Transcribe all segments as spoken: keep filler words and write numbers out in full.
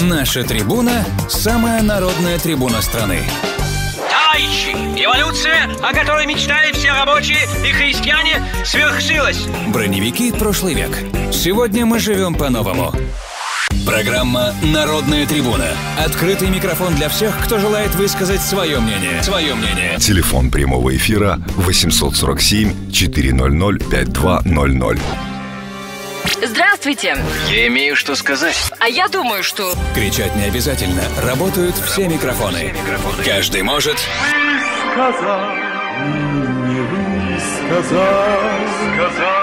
Наша трибуна – самая народная трибуна страны. Товарищи, эволюция, о которой мечтали все рабочие и крестьяне, свершилась. Броневики прошлый век. Сегодня мы живем по-новому. Программа «Народная трибуна». Открытый микрофон для всех, кто желает высказать свое мнение. Свое мнение. Телефон прямого эфира восемь сорок семь четыреста пятьдесят два ноль ноль. Здравствуйте. Я имею что сказать. А я думаю, что... Кричать не обязательно. Работают все микрофоны. Все микрофоны. Каждый может... Сказал, не сказал, сказал.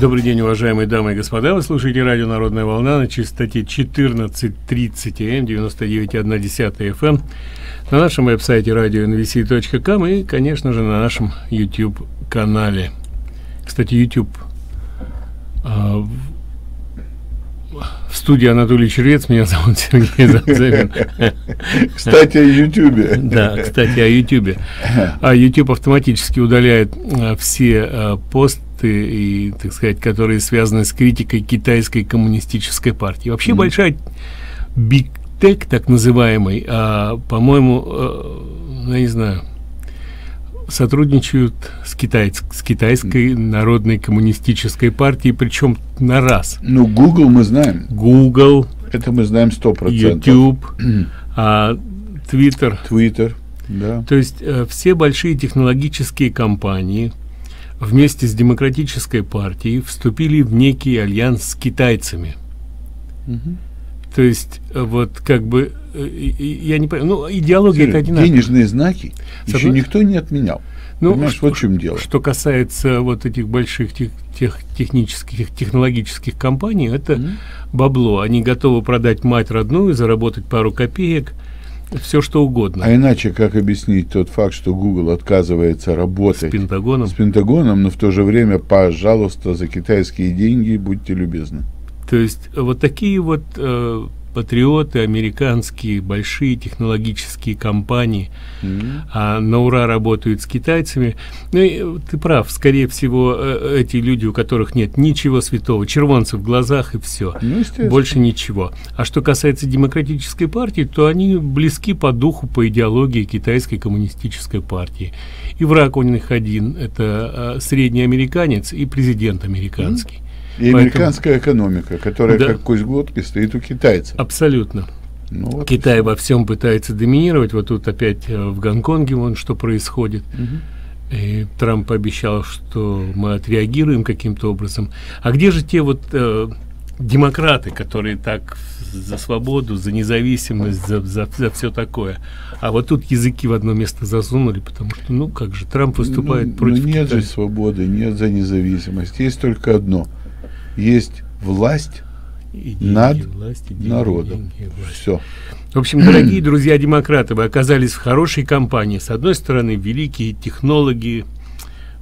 Добрый день, уважаемые дамы и господа. Вы слушаете радио «Народная волна» на частоте четырнадцать тридцать эм, девяносто девять и одна десятая эф эм, на нашем веб-сайте радио эн ви си точка ком и, конечно же, на нашем YouTube-канале. Кстати, YouTube. А, в студии Анатолий Червец, меня зовут Сергей Замзевин. Кстати, о YouTube. Да, кстати, о YouTube. А YouTube автоматически удаляет все посты, и, так сказать, которые связаны с критикой китайской коммунистической партии. Вообще mm. большая Big Tech, так называемый, а, по-моему, а, я не знаю, сотрудничают с, китайц, с китайской народной коммунистической партией, причем на раз. Ну, Google мы знаем. Google. Это мы знаем сто процентов. YouTube, mm. а, Twitter. Twitter, да. То есть а, все большие технологические компании вместе с демократической партией вступили в некий альянс с китайцами. Угу. То есть, вот как бы, я не понимаю, ну, идеология это одинаковая. Денежные знаки Со еще никто не отменял. Ну, понимаешь, что, вот в чем дело. Что касается вот этих больших тех, тех, технических, технологических компаний, это угу. бабло. Они готовы продать мать родную, заработать пару копеек, все что угодно. А иначе как объяснить тот факт, что Google отказывается работать с Пентагоном, с Пентагоном, но в то же время, пожалуйста, за китайские деньги будьте любезны. То есть вот такие вот э, патриоты американские, большие технологические компании mm-hmm. а, на ура работают с китайцами. Ну, и, ты прав, скорее всего, э, эти люди, у которых нет ничего святого, червонцы в глазах и все, ну, больше ничего. А что касается демократической партии, то они близки по духу, по идеологии китайской коммунистической партии. И враг у них один, это э, средний американец и президент американский. Mm-hmm. И поэтому американская экономика, которая да. как кость глотки стоит у китайцев. Абсолютно. Ну, вот Китай во всем пытается доминировать. Вот тут опять в Гонконге вон что происходит. Угу. И Трамп обещал, что мы отреагируем каким-то образом. А где же те вот э, демократы, которые так за свободу, за независимость, за, за, за все такое? А вот тут языки в одно место засунули, потому что, ну как же, Трамп выступает ну, против ну, нет Китая. Нет за свободы, нет за независимость. Есть только одно. Есть власть деньги, над власть, деньги, народом. Деньги, власть. Все. В общем, дорогие друзья демократы, вы оказались в хорошей компании. С одной стороны, великие технологи,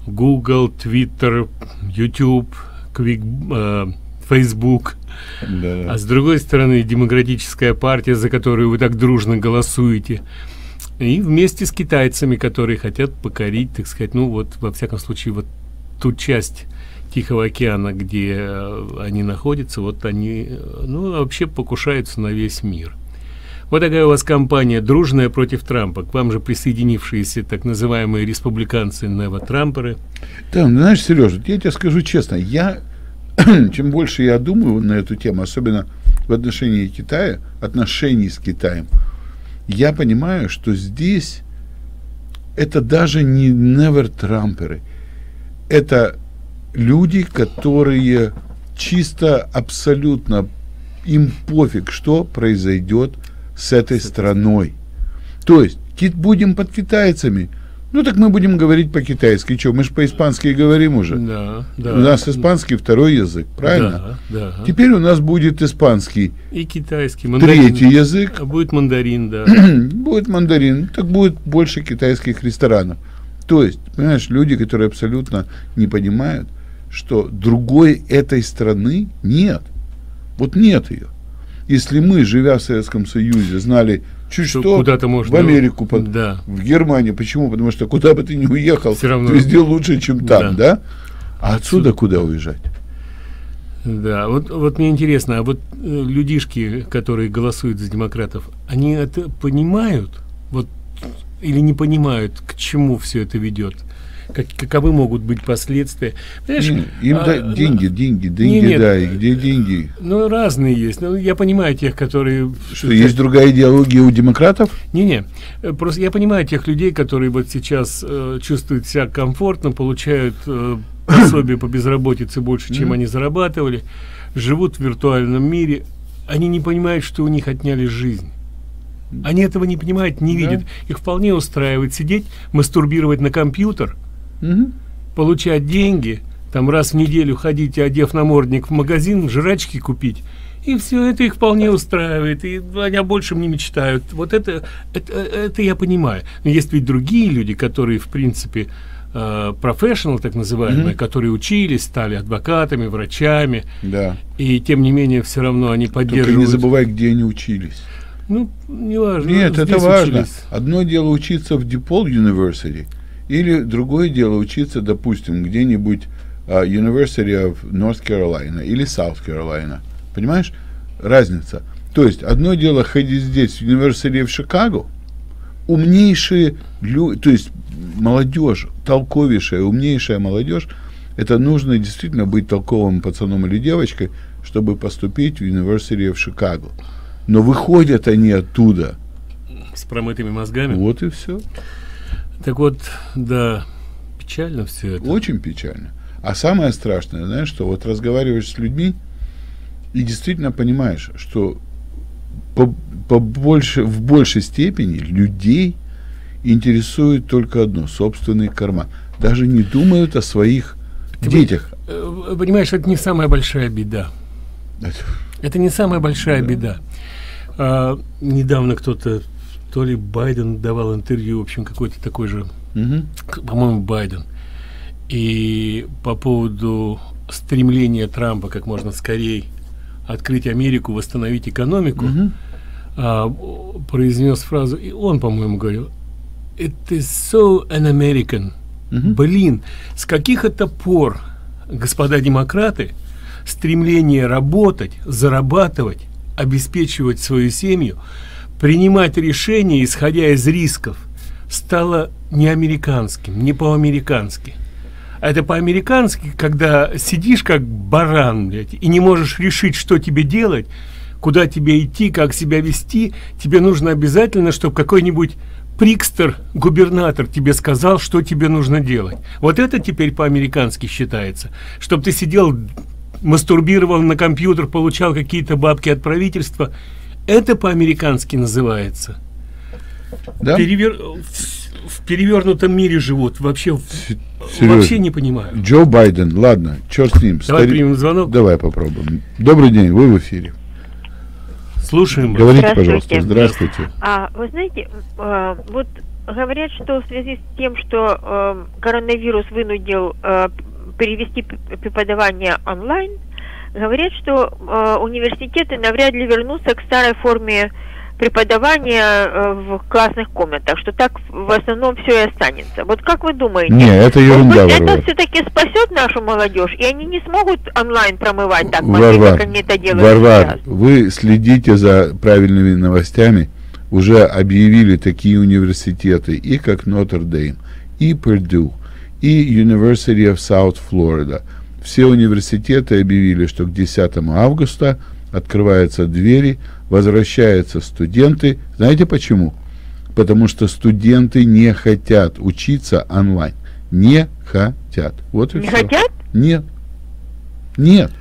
Google, Twitter, YouTube, Quick, э, Facebook. Да. А с другой стороны, демократическая партия, за которую вы так дружно голосуете. И вместе с китайцами, которые хотят покорить, так сказать, ну вот, во всяком случае, вот ту часть Тихого океана, где они находятся, вот они, ну, вообще покушаются на весь мир. Вот такая у вас компания дружная против Трампа. К вам же присоединившиеся так называемые республиканцы, нево-трамперы. Да, знаешь, Сережа, я тебе скажу честно, я, чем больше я думаю на эту тему, особенно в отношении Китая, отношений с Китаем, я понимаю, что здесь это даже не нево-трамперы, это люди, которые чисто, абсолютно, им пофиг, что произойдет с этой страной. То есть, будем под китайцами, ну так мы будем говорить по-китайски. Че, мы же по-испански говорим уже. Да, да. У нас испанский второй язык, правильно? Да, да. Теперь у нас будет испанский. И китайский. Мандарин. Третий язык. А будет мандарин, да. Будет мандарин, так будет больше китайских ресторанов. То есть, понимаешь, люди, которые абсолютно не понимают, что другой этой страны нет. Вот нет ее. Если мы, живя в Советском Союзе, знали, чуть что, что куда-то можно в Америку, под, да. в Германию. Почему? Потому что куда бы ты ни уехал, все равно везде лучше, чем там. Да? Да? А отсюда, отсюда куда уезжать? Да, вот, вот мне интересно, а вот э, людишки, которые голосуют за демократов, они это понимают? Вот, или не понимают, к чему все это ведет? Как, каковы могут быть последствия? Им, им а, да, деньги, да, деньги, деньги, нет, да, и где деньги? Ну, разные есть. Ну, я понимаю тех, которые... Что, что есть другая идеология у демократов? Не-не. Просто я понимаю тех людей, которые вот сейчас э, чувствуют себя комфортно, получают э, пособие по безработице больше, чем mm. они зарабатывали, живут в виртуальном мире. Они не понимают, что у них отняли жизнь. Они этого не понимают, не да. видят. Их вполне устраивает сидеть, мастурбировать на компьютер, Угу. получать деньги, там раз в неделю ходить, одев намордник, в магазин, жрачки купить, и все это их вполне устраивает, и они о большем не мечтают. Вот это, это, это я понимаю. Но есть ведь другие люди, которые, в принципе, профессионал, так называемые, угу. которые учились, стали адвокатами, врачами, да. и тем не менее все равно они поддерживают. Только не забывай, где они учились. Ну, не важно. Нет, это важно. Учились. Одно дело учиться в DePaul University, или другое дело учиться, допустим, где-нибудь uh, University of North Carolina или South Carolina. Понимаешь? Разница. То есть, одно дело ходить здесь, в University of Chicago, умнейшие люди, то есть, молодежь, толковейшая, умнейшая молодежь, это нужно действительно быть толковым пацаном или девочкой, чтобы поступить в University of Chicago. Но выходят они оттуда с промытыми мозгами. Вот и все. Так вот, да, печально все это. Очень печально. А самое страшное, знаешь, что вот разговариваешь с людьми и действительно понимаешь, что по, по больше, в большей степени людей интересует только одно — собственный карман. Даже не думают о своих Ты детях. Понимаешь, это не самая большая беда. Это, это не самая большая да. беда. А, недавно кто-то... То ли Байден давал интервью, в общем, какой-то такой же, угу. по-моему, Байден. И по поводу стремления Трампа как можно скорее открыть Америку, восстановить экономику, угу. а, произнес фразу, и он, по-моему, говорил, "It is so an American". Угу. Блин, с каких это пор, господа демократы, стремление работать, зарабатывать, обеспечивать свою семью, принимать решения, исходя из рисков, стало не американским, не по-американски. А это по-американски, когда сидишь как баран, блядь, и не можешь решить, что тебе делать, куда тебе идти, как себя вести, тебе нужно обязательно, чтобы какой-нибудь прикстер, губернатор тебе сказал, что тебе нужно делать. Вот это теперь по-американски считается. Чтобы ты сидел, мастурбировал на компьютер, получал какие-то бабки от правительства. Это по-американски называется. Да? Перевер... В, в перевернутом мире живут. Вообще, вообще не понимаю. Джо Байден, ладно, черт с ним. Давай Стари... примем звонок. Давай попробуем. Добрый день, вы в эфире. Слушаем. Говорите, пожалуйста. Здравствуйте. А, вы знаете, вот говорят, что в связи с тем, что коронавирус вынудил перевести преподавание онлайн, говорят, что э, университеты навряд ли вернутся к старой форме преподавания э, в классных комнатах, что так в основном все и останется. Вот как вы думаете? Нет, это ерунда. Может быть, это все-таки спасет нашу молодежь, и они не смогут онлайн промывать так, Варвар, как они это делают Варвар, сейчас. Вы следите за правильными новостями. Уже объявили такие университеты, и как Нотр-Дейм, и Purdue, и University of South Florida. Все университеты объявили, что к десятому августа открываются двери, возвращаются студенты. Знаете почему? Потому что студенты не хотят учиться онлайн. Не хотят. Вот и не все. Хотят? Нет. Нет.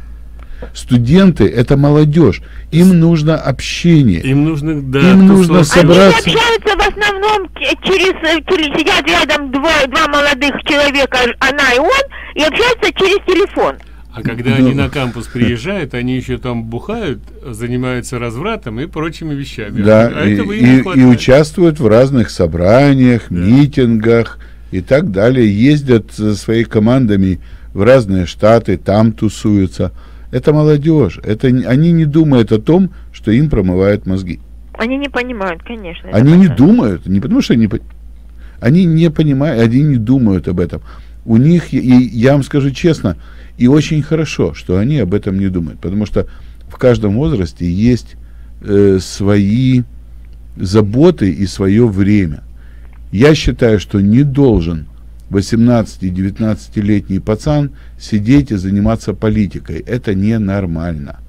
Студенты — это молодежь. Им нужно общение. Им нужно, да, Им нужно собраться. Они общаются в основном через, через сидят рядом двое, два молодых человека, она и он, и общаются через телефон. А когда да. они на кампус приезжают, они еще там бухают, занимаются развратом и прочими вещами. Да, а и, этого и, и участвуют в разных собраниях, да. митингах и так далее. Ездят со своими командами в разные штаты, там тусуются. Это молодежь. Это, они не думают о том, что им промывают мозги. Они не понимают, конечно. Они не думают, не потому что они, они не понимают, они не думают об этом. у них, и я вам скажу честно, и очень хорошо, что они об этом не думают, потому что в каждом возрасте есть э, свои заботы и свое время. Я считаю, что не должен восемнадцати-девятнадцатилетний пацан сидеть и заниматься политикой. Это ненормально.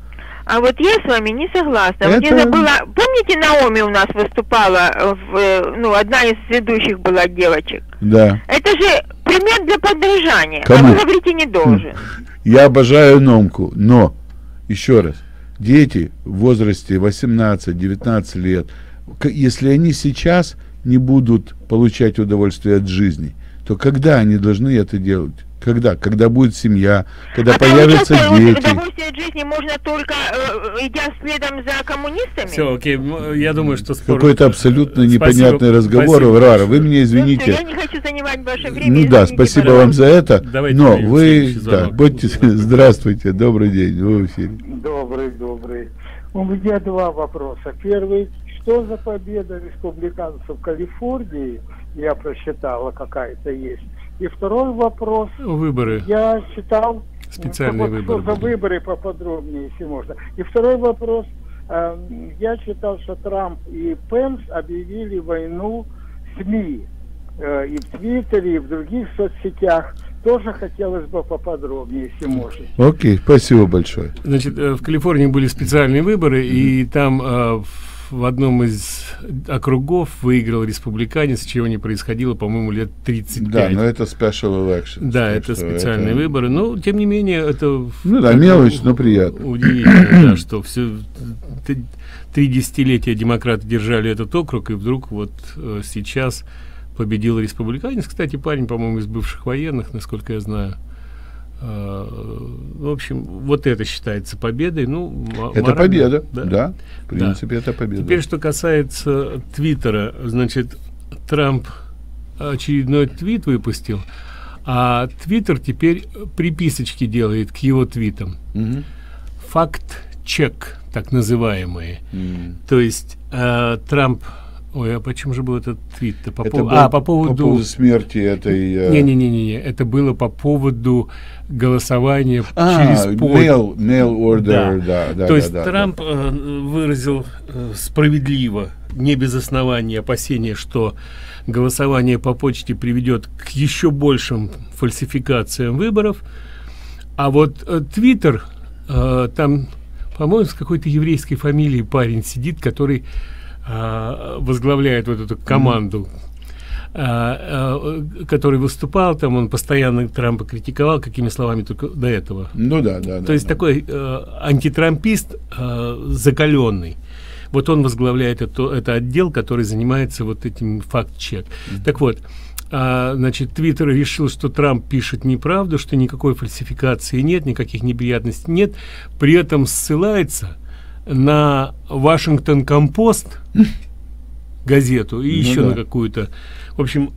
А вот я с вами не согласна. Это... Вот я забыла, помните, Наоми у нас выступала, в, ну, одна из ведущих была девочек. Да. Это же пример для подражания. Кому? А вы говорите, не должен. Я обожаю Номку, но, еще раз, дети в возрасте восемнадцати-девятнадцати лет, если они сейчас не будут получать удовольствие от жизни, то когда они должны это делать? Когда? Когда будет семья, когда а появятся дети. Удовольствие от жизни можно только э, идя следом за коммунистами? Все, окей, я думаю, что... Спор... Какой-то абсолютно спасибо, непонятный разговор, Варвара, вы меня извините. Ну, все, я не хочу занимать ваше время. Ну да, извините, спасибо пожалуйста. Вам за это, давайте но вы... Да, будьте... Здравствуйте, добрый день, вы в эфире. Добрый, добрый. У меня два вопроса. Первый, что за победа республиканцев в Калифорнии, я просчитала, какая-то есть. И второй вопрос. Выборы. Я читал... Специальные вот, выборы. Что за выборы поподробнее, если можно. И второй вопрос. Э, я читал, что Трамп и Пенс объявили войну СМИ. Э, и в Твиттере, и в других соцсетях. Тоже хотелось бы поподробнее, если можно. Окей, спасибо большое. Значит, в Калифорнии были специальные выборы, mm-hmm. и там... Э, в одном из округов выиграл республиканец, чего не происходило, по-моему, лет тридцать пять. Да, но это special election. Да, это специальные это... выборы, но, тем не менее, это... Ну да, мелочь, но приятно. Удивительно, да, что все... Три десятилетия демократы держали этот округ, и вдруг вот сейчас победил республиканец. Кстати, парень, по-моему, из бывших военных, насколько я знаю. В общем, вот это считается победой. Ну, это морально, победа, да? Да, в принципе, да. Это победа. Теперь, что касается Твиттера, значит, Трамп очередной твит выпустил, а Твиттер теперь приписочки делает к его твитам. Угу. Факт-чек, так называемые. Угу. То есть э, Трамп... Ой, а почему же был этот твит-то? По, это пов... был... а, по, поводу... по поводу смерти этой... Не-не-не, э... это было по поводу голосования а, через пол. Mail, mail order, да. Да, да, то есть да, Трамп да. выразил справедливо, не без основания, опасения, что голосование по почте приведет к еще большим фальсификациям выборов. А вот Twitter, там, по-моему, с какой-то еврейской фамилией парень сидит, который... возглавляет вот эту команду, mm-hmm. который выступал, там он постоянно Трампа критиковал, какими словами только до этого. Ну да, да. То да, есть да. такой э, антитрампист э, закаленный. Вот он возглавляет это, это отдел, который занимается вот этим факт-чек. Mm-hmm. Так вот, э, значит, Твиттер решил, что Трамп пишет неправду, что никакой фальсификации нет, никаких неприятностей нет, при этом ссылается на Washington Post газету и ну еще да. на какую-то, в общем,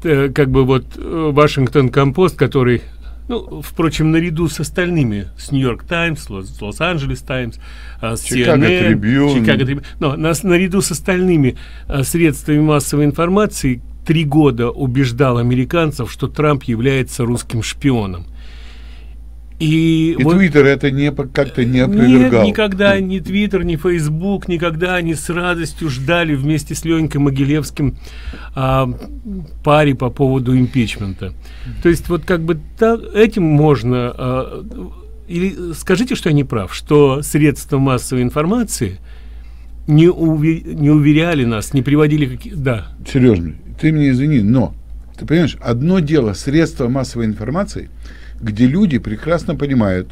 как бы вот Washington Post, который, ну, впрочем, наряду с остальными, с Нью-Йорк Таймс, Лос-Анджелес Таймс, с Чикаго Трибьюн, но нас наряду с остальными средствами массовой информации три года убеждал американцев, что Трамп является русским шпионом. И Твиттер вот, это не как-то не опровергал. Нет, никогда ни Твиттер, ни Фейсбук, никогда они с радостью ждали вместе с Ленькой Могилевским а, пари по поводу импичмента. То есть вот как бы так, этим можно... А, или скажите, что я не прав, что средства массовой информации не, уве, не уверяли нас, не приводили... Какие, да. Сережа, ты меня извини, но ты понимаешь, одно дело средства массовой информации... где люди прекрасно понимают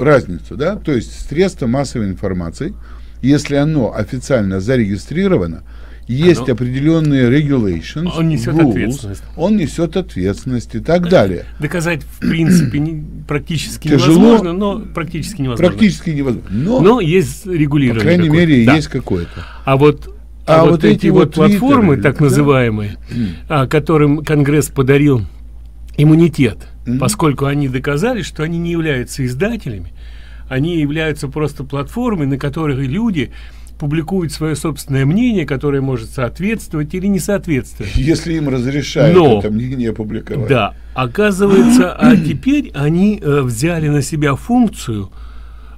разницу, да, то есть средства массовой информации, если оно официально зарегистрировано, есть оно... определенные regulations, он несет rules, ответственность, он несет ответственность и так далее. Доказать в принципе не, практически тяжело, невозможно, но практически невозможно. Практически невозможно. Но, но есть регулирование. По крайней мере, да. есть какое-то. А вот а, а вот, вот эти вот Twitter, платформы, так да? называемые, mm. которым Конгресс подарил иммунитет. Mm-hmm. Поскольку они доказали, что они не являются издателями, они являются просто платформой, на которых люди публикуют свое собственное мнение, которое может соответствовать или не соответствовать. Если им разрешают. Но, это мнение опубликовать. Да, оказывается, а теперь они э, взяли на себя функцию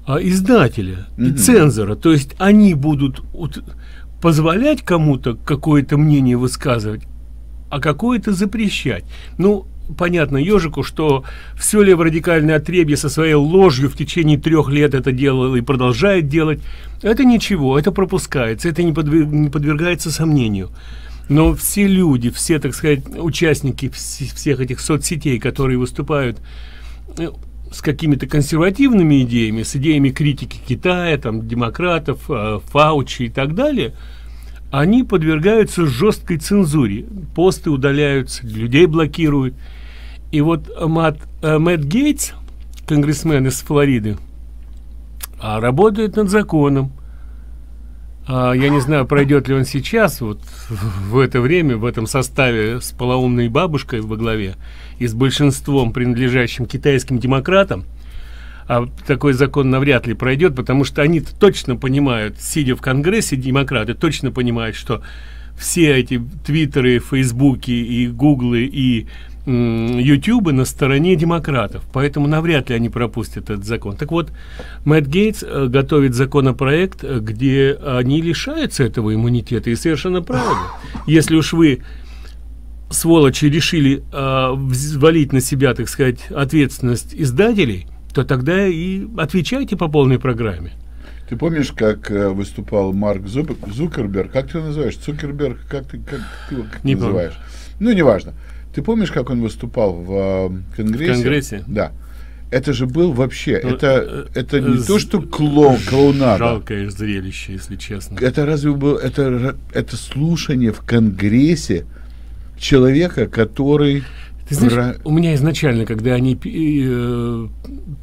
э, издателя и цензора. То есть они будут вот, позволять кому-то какое-то мнение высказывать, а какое-то запрещать. Ну, понятно ежику, что все леворадикальное отребье со своей ложью в течение трех лет это делало и продолжает делать. Это ничего, это пропускается, это не, подверг, не подвергается сомнению. Но все люди, все, так сказать, участники всех этих соцсетей, которые выступают с какими-то консервативными идеями, с идеями критики Китая, там, демократов, Фаучи и так далее, они подвергаются жесткой цензуре. Посты удаляются, людей блокируют. И вот Мэтт, Мэтт Гейтс, конгрессмен из Флориды, работает над законом. Я не знаю, пройдет ли он сейчас, вот в это время, в этом составе с полоумной бабушкой во главе и с большинством, принадлежащим китайским демократам. А такой закон навряд ли пройдет, потому что они точно понимают, сидя в Конгрессе, демократы точно понимают, что все эти твиттеры, фейсбуки и гуглы и ютубы на стороне демократов, поэтому навряд ли они пропустят этот закон. Так вот, Мэтт Гейтс готовит законопроект, где они лишаются этого иммунитета, и совершенно правильно. Если уж вы, сволочи, решили э, взвалить на себя, так сказать, ответственность издателей, то тогда и отвечайте по полной программе. Ты помнишь, как выступал Марк Зукерберг? Как ты его называешь? Цукерберг? Как ты, как, ты его, как не ты называешь? Помню. Ну, неважно. Ты помнишь, как он выступал в Конгрессе? В Конгрессе? Да. Это же был вообще... Ну, это, это не то, что клоун, клоунада. Жалкое зрелище, если честно. Это разве было... Это, это слушание в Конгрессе человека, который... Ты знаешь, у меня изначально, когда они э,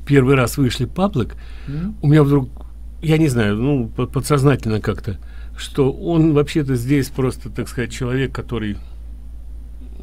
первый раз вышли паблик, mm-hmm. у меня вдруг, я не знаю, ну, подсознательно как-то, что он вообще-то здесь просто, так сказать, человек, который,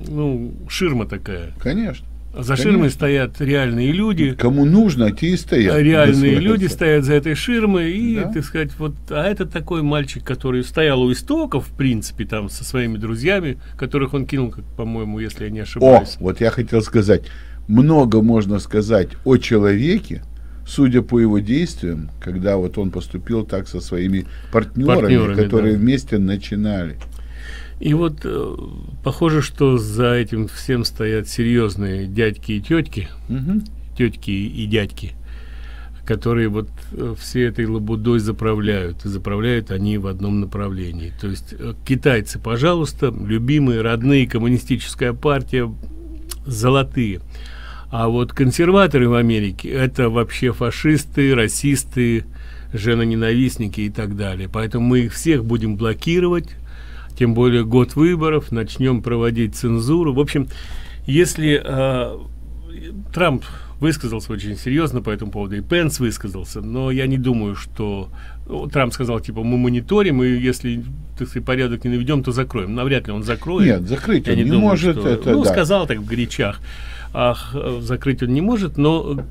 ну, ширма такая. Конечно. За конечно. Ширмой стоят реальные люди. Кому нужно, те и стоят. Реальные люди стоят за этой ширмой, и, да? так сказать, вот, а это такой мальчик, который стоял у истоков, в принципе, там, со своими друзьями, которых он кинул, как, по-моему, если я не ошибаюсь. О, вот я хотел сказать, много можно сказать о человеке, судя по его действиям, когда вот он поступил так со своими партнерами, партнерами которые да. вместе начинали. И вот э, похоже, что за этим всем стоят серьезные дядьки и тетки, угу. тетки и дядьки, которые вот э, все этой лабудой заправляют. И заправляют они в одном направлении. То есть э, китайцы, пожалуйста, любимые, родные, коммунистическая партия, золотые. А вот консерваторы в Америке — это вообще фашисты, расисты, женоненавистники и так далее. Поэтому мы их всех будем блокировать. Тем более год выборов, начнем проводить цензуру. В общем, если э, Трамп высказался очень серьезно по этому поводу, и Пенс высказался, но я не думаю, что... Ну, Трамп сказал, типа, мы мониторим, и если, так сказать, порядок не наведем, то закроем. Навряд ли он закроет. Нет, закрыть он не может. Ну, сказал так в горячах. Ах, закрыть он не может, но...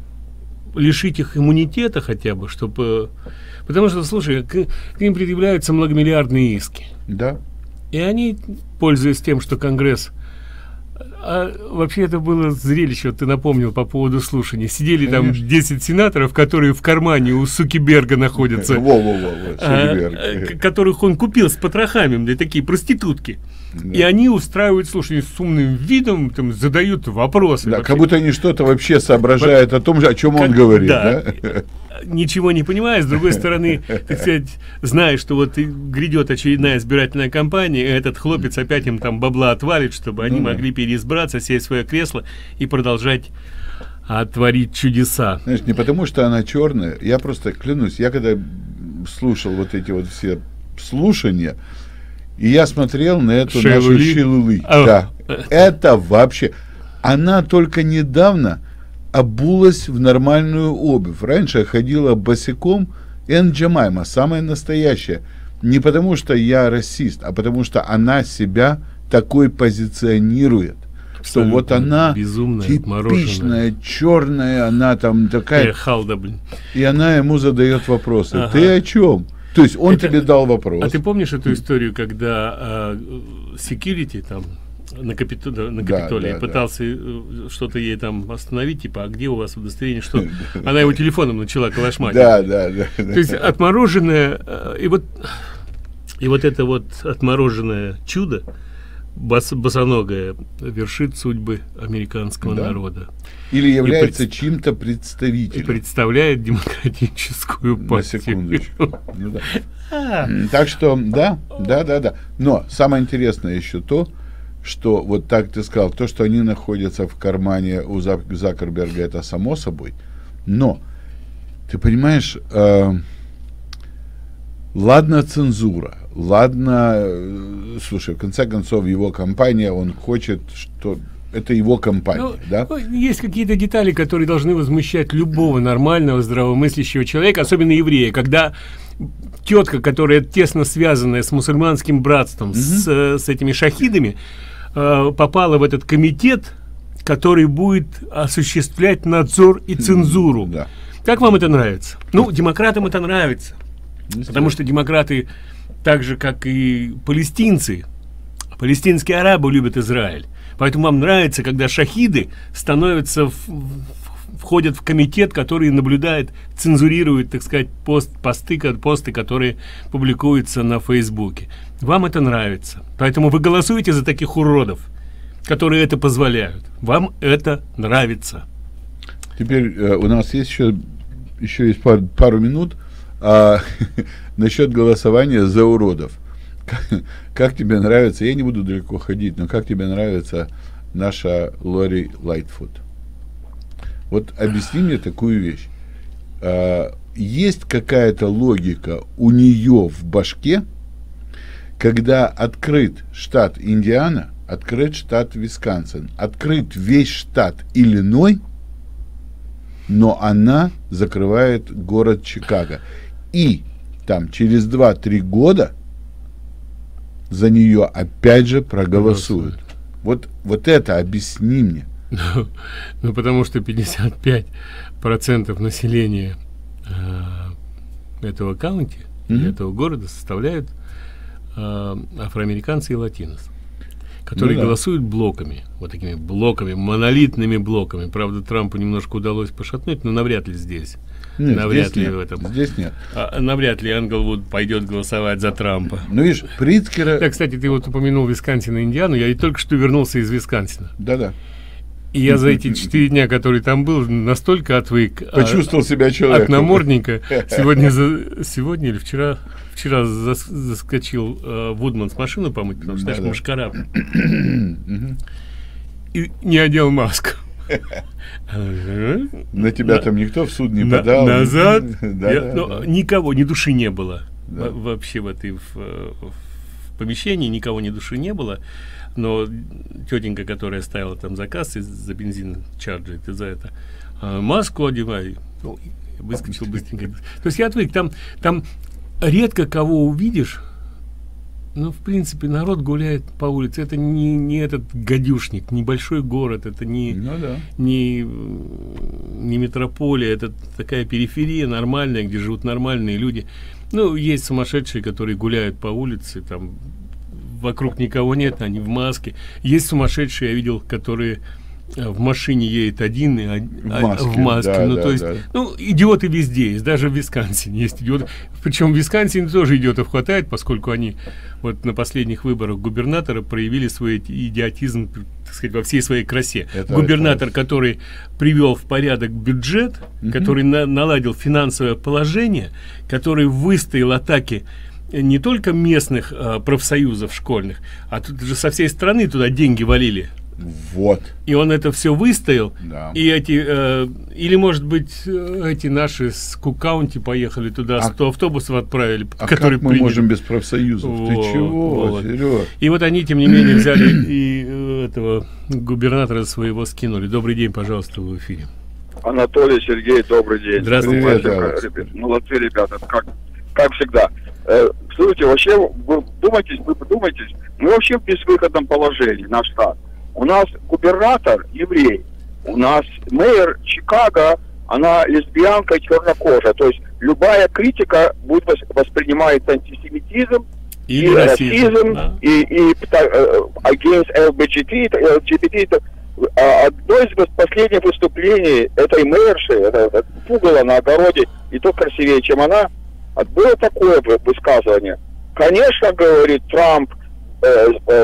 лишить их иммунитета хотя бы, чтобы... Потому что, слушай, к, к ним предъявляются многомиллиардные иски. Да. И они, пользуясь тем, что Конгресс... А вообще это было зрелище, вот ты напомнил по поводу слушания. Сидели Конечно. Там десять сенаторов, которые в кармане у Цукерберга находятся. Во-во-во, которых он купил с потрохами, да, такие проститутки. Да. И они устраивают слушание с умным видом, там, задают вопросы. Да, вообще. Как будто они что-то вообще соображают Во о том же, о чем как, он говорит. Да, да? Ничего не понимая, с другой стороны, так сказать, зная, что вот грядет очередная избирательная кампания, и этот хлопец опять им там бабла отвалит, чтобы они ну, могли переизбраться, сесть в свое кресло и продолжать а, творить чудеса. Знаешь, не потому что она черная, я просто клянусь, я когда слушал вот эти вот все слушания, и я смотрел на эту Шелли. Нашу Шилы. А, да. Это вообще... Она только недавно обулась в нормальную обувь. Раньше я ходила босиком Эн Джамайма, самая настоящая. Не потому, что я расист, а потому, что она себя такой позиционирует. Абсолютно. Что вот она безумная, типичная, мороженая. Черная, она там такая... Эх, халда, блин. И она ему задает вопросы. Ага. Ты о чем? То есть он это, тебе дал вопрос. А ты помнишь эту историю, когда э, security там на, капиту, на Капитолии да, да, пытался да. что-то ей там остановить, типа, а где у вас удостоверение, что... Она его телефоном начала калашмать. Да, да, да. То есть отмороженное... И вот, и вот это вот отмороженное чудо, бос, босоногое, вершит судьбы американского да. народа. Или является пред... чем-то представителем. И представляет демократическую партию. На секундочку. Ну, да. а. Так что, да, да, да, да. Но самое интересное еще то, что, вот так ты сказал, то, что они находятся в кармане у Закерберга, это само собой. Но, ты понимаешь, э, ладно цензура, ладно, э, слушай, в конце концов, его компания, он хочет, что... Это его компания, ну, да? Есть какие-то детали, которые должны возмущать любого нормального, здравомыслящего человека, особенно еврея, когда тетка, которая тесно связанная с мусульманским братством, mm-hmm. с, с этими шахидами, э, попала в этот комитет, который будет осуществлять надзор и цензуру. Mm-hmm. Как вам это нравится? Ну, демократам это нравится, mm-hmm. потому что демократы, так же, как и палестинцы, палестинские арабы любят Израиль. Поэтому вам нравится, когда шахиды становятся, в, в, входят в комитет, который наблюдает, цензурирует, так сказать, пост, посты, посты, которые публикуются на Фейсбуке. Вам это нравится. Поэтому вы голосуете за таких уродов, которые это позволяют. Вам это нравится. Теперь э, у нас есть еще, еще есть пар, пару минут а, насчет голосования за уродов. Как, как тебе нравится, я не буду далеко ходить, но как тебе нравится наша Лори Лайтфуд? Вот объясни мне такую вещь. А, есть какая-то логика у нее в башке, когда открыт штат Индиана, открыт штат Висконсин, открыт весь штат Иллиной, но она закрывает город Чикаго. И там через два-три года за нее опять же проголосуют. Вот, вот это объясни мне. Ну, ну потому что пятьдесят пять процентов населения э, этого каунти, mm-hmm. этого города составляют э, афроамериканцы и латинос, которые ну, да. голосуют блоками, вот такими блоками, монолитными блоками. Правда, Трампу немножко удалось пошатнуть, но навряд ли здесь. Нет, навряд здесь ли нет. в этом. Здесь нет. А, навряд ли Англвуд пойдет голосовать за Трампа. Ну видишь, Притцкера... Да, кстати, ты вот упомянул Висконсин и Индиану. Я и только что вернулся из Висконсина. Да-да. И я за эти четыре дня, которые там был, настолько отвык. Почувствовал а, себя человеком. От намордника. Сегодня, за, сегодня или вчера, вчера зас, заскочил э, Вудман с машину помыть, потому что, да, знаешь, да. мушкара. И не одел маску. На тебя там никто в суд не подал. Назад. Никого, ни души не было. Вообще в этой помещении никого, ни души не было. Но тетенька, которая ставила там заказ за бензин, чарджит и за это, маску одевай. Ну, выскочил быстренько. То есть я отвык. Там, там редко кого увидишь. Ну, в принципе, народ гуляет по улице. Это не, не этот гадюшник, не большой город, это не, ну, да. не, не метрополия, это такая периферия нормальная, где живут нормальные люди. Ну, есть сумасшедшие, которые гуляют по улице, там вокруг никого нет, они в маске. Есть сумасшедшие, я видел, которые в машине едет один и в маске, в маске. Да, ну, да, то есть, да. ну, идиоты везде есть, даже в Висконсине есть идиоты. Причем в Висконсине тоже идиотов хватает, поскольку они вот на последних выборах губернатора проявили свой идиотизм, так сказать, во всей своей красе. Это Губернатор, это... который привел в порядок бюджет, mm-hmm. который на наладил финансовое положение, который выстоял атаки не только местных а, профсоюзов школьных, а тут же со всей страны туда деньги валили. Вот. И он это все выстоял. Да. И эти, э, или, может быть, эти наши с Кукаунти поехали туда, а, сто автобусов отправили. А которые как мы приняли. Можем без профсоюзов? Вот, ты чего, вот. Серега? И вот они, тем не менее, взяли и этого губернатора своего скинули. Добрый день, пожалуйста, в эфире. Анатолий, Сергей, добрый день. Здравствуйте. Привет, Здравствуйте. Ребята. Молодцы, ребята, как, как всегда. Э, слушайте, вообще, вы думаетесь, вы подумаетесь, мы вообще в безвыходном положении, наш штат. У нас губернатор еврей, у нас мэр Чикаго, она лесбиянка и чернокожая. То есть любая критика будет воспринимается антисемитизм и, и расизм, расизм да. и, и against эл джи би ти. Одно из последних выступлений этой мэрши, это пугало на огороде, и то красивее, чем она, было такое высказывание. Конечно, говорит Трамп,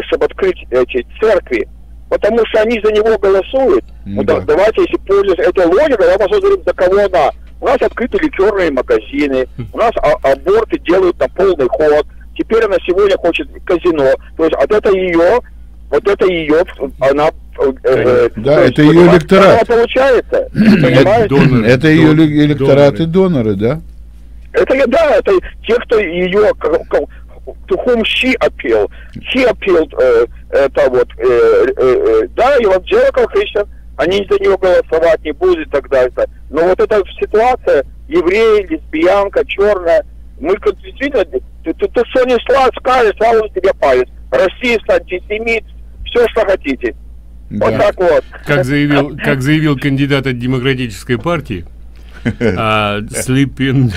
чтобы открыть эти церкви, потому что они за него голосуют. Ну, да. Давайте, если пользуясь этой логикой, я посмотрю, за кого она. У нас открыты ликерные магазины, у нас аборты делают на полный ход. Теперь она сегодня хочет казино. То есть от это ее, вот это ее, она... Э, да, это есть, ее вот, электорат. Она получается, понимаете? Это ее электорат и доноры, да? Это, да, это те, кто ее... To whom she appealed. She appealed, э, это вот, э, э, э, да, evangelical Christian, они за нее голосовать не будут и так далее. Но вот эта ситуация, еврей, лесбиянка, черная, мы действительно, ты, ты, ты что не слава, скажешь, слава тебя палец. Расист, антисемит, все, что хотите. Да. Вот так вот. Как заявил, как заявил кандидат от Демократической партии, Слипин